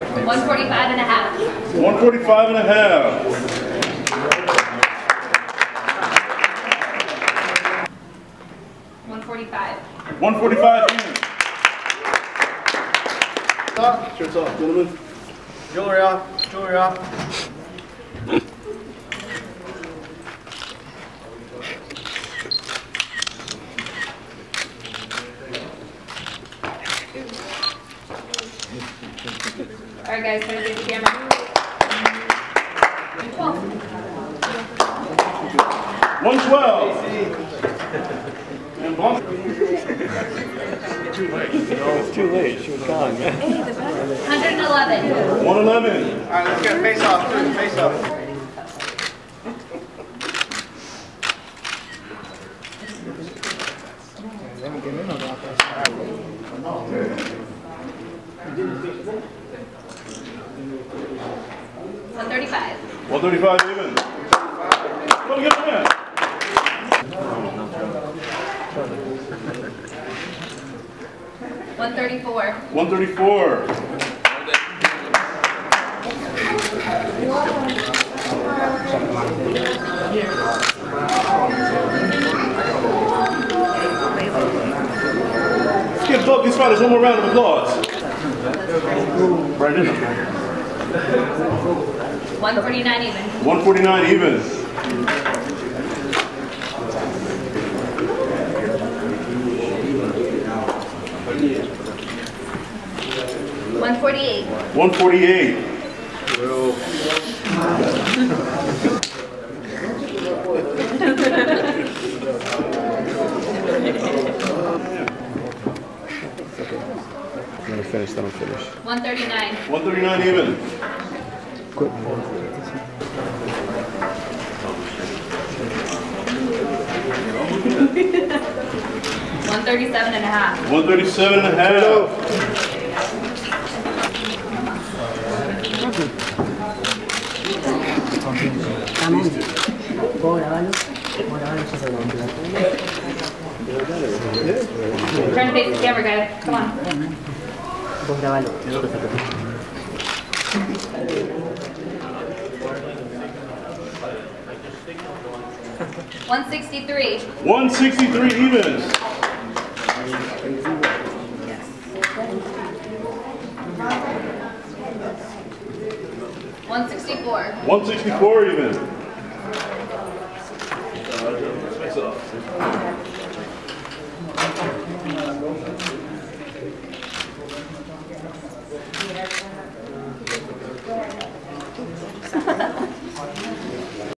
145.5. 145.5. 145. 145. Off. Shirts off. Gentlemen. Jewelry off. Jewelry off. All right, guys, going to get the camera. 112. And Blanc. Too late. It's too late. She was gone, man. 111. 111. All right, let's get a face off. Face off. $135 even. What a good man. $134. Let's give Focus Fighters one more round of applause. Right in. 149 even. 149 even. Mm-hmm. 148. 148. I'm gonna finish, then I'll finish. 139. 139 even. Quick. 137.5. 137.5. Turn face the camera, guys. Come on. $163. 163 evens. Yes. 164. 164 even. Face off.